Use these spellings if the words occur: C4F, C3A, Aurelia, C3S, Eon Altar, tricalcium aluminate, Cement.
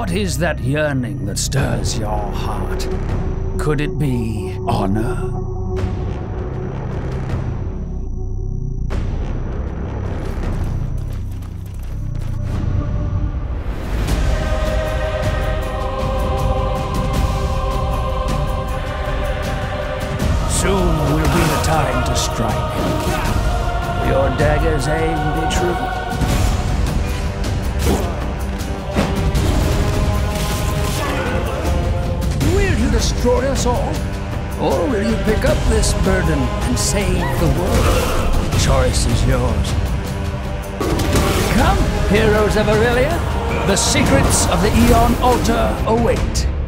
What is that yearning that stirs your heart? Could it be honor? Soon will be the time to strike. Your dagger's aim be true. Will you destroy us all? Or will you pick up this burden and save the world? The choice is yours. Come, heroes of Aurelia. The secrets of the Eon Altar await.